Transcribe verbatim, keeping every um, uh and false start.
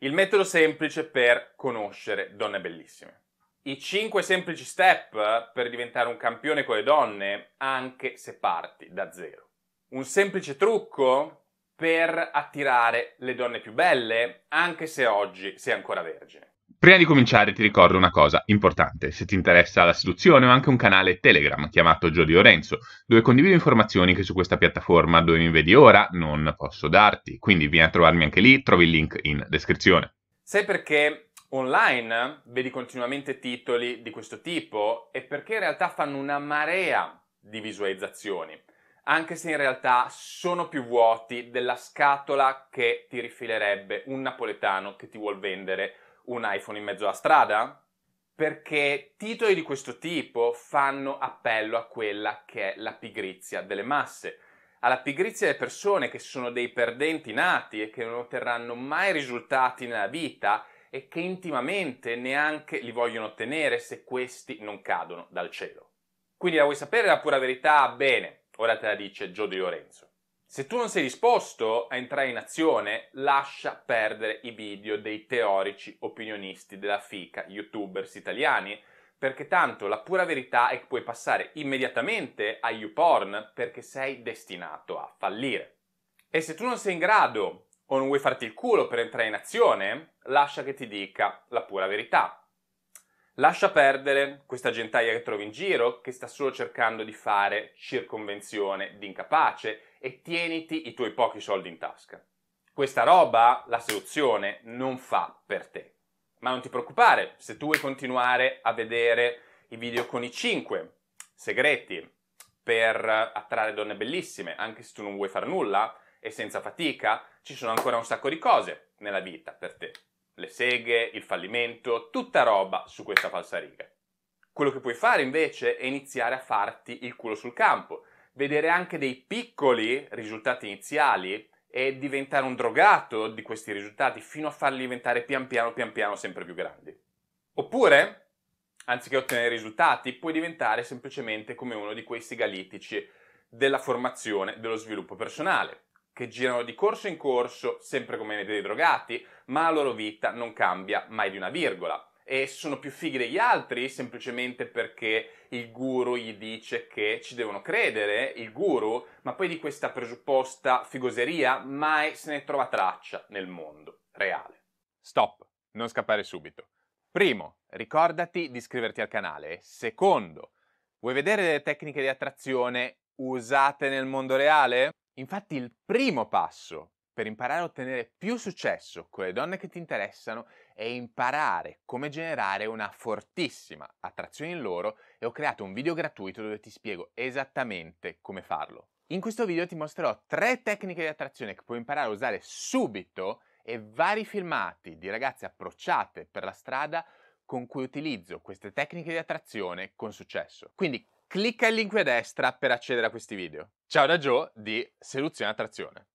Il metodo semplice per conoscere donne bellissime. I cinque semplici step per diventare un campione con le donne, anche se parti da zero. Un semplice trucco per attirare le donne più belle, anche se oggi sei ancora vergine. Prima di cominciare ti ricordo una cosa importante: se ti interessa la seduzione ho anche un canale Telegram chiamato Gio di Lorenzo, dove condivido informazioni che su questa piattaforma dove mi vedi ora non posso darti, quindi vieni a trovarmi anche lì, trovi il link in descrizione. Sai perché online vedi continuamente titoli di questo tipo? E perché in realtà fanno una marea di visualizzazioni, anche se in realtà sono più vuoti della scatola che ti rifilerebbe un napoletano che ti vuol vendere un iPhone in mezzo alla strada? Perché titoli di questo tipo fanno appello a quella che è la pigrizia delle masse, alla pigrizia delle persone che sono dei perdenti nati e che non otterranno mai risultati nella vita e che intimamente neanche li vogliono ottenere se questi non cadono dal cielo. Quindi la vuoi sapere la pura verità? Bene, ora te la dice Gio di Lorenzo. Se tu non sei disposto a entrare in azione, lascia perdere i video dei teorici opinionisti della fica, youtubers italiani, perché tanto la pura verità è che puoi passare immediatamente a YouPorn perché sei destinato a fallire. E se tu non sei in grado o non vuoi farti il culo per entrare in azione, lascia che ti dica la pura verità. Lascia perdere questa gentaglia che trovi in giro, che sta solo cercando di fare circonvenzione di incapace, e tieniti i tuoi pochi soldi in tasca. Questa roba, la seduzione, non fa per te. Ma non ti preoccupare, se tu vuoi continuare a vedere i video con i cinque segreti per attrarre donne bellissime, anche se tu non vuoi far nulla e senza fatica, ci sono ancora un sacco di cose nella vita per te. Le seghe, il fallimento, tutta roba su questa falsariga. Quello che puoi fare invece è iniziare a farti il culo sul campo, vedere anche dei piccoli risultati iniziali e diventare un drogato di questi risultati fino a farli diventare pian piano, pian piano sempre più grandi. Oppure, anziché ottenere risultati, puoi diventare semplicemente come uno di quei sigalitici della formazione dello sviluppo personale, che girano di corso in corso, sempre come dei drogati, ma la loro vita non cambia mai di una virgola. E sono più fighi degli altri semplicemente perché il guru gli dice che ci devono credere, il guru, ma poi di questa presupposta figoseria mai se ne trova traccia nel mondo reale. Stop, non scappare subito. Primo, ricordati di iscriverti al canale. Secondo, vuoi vedere delle tecniche di attrazione usate nel mondo reale? Infatti il primo passo per imparare a ottenere più successo con le donne che ti interessano e imparare come generare una fortissima attrazione in loro, e ho creato un video gratuito dove ti spiego esattamente come farlo. In questo video ti mostrerò tre tecniche di attrazione che puoi imparare a usare subito e vari filmati di ragazze approcciate per la strada con cui utilizzo queste tecniche di attrazione con successo. Quindi clicca il link qui a destra per accedere a questi video. Ciao da Gio di Seduzione Attrazione.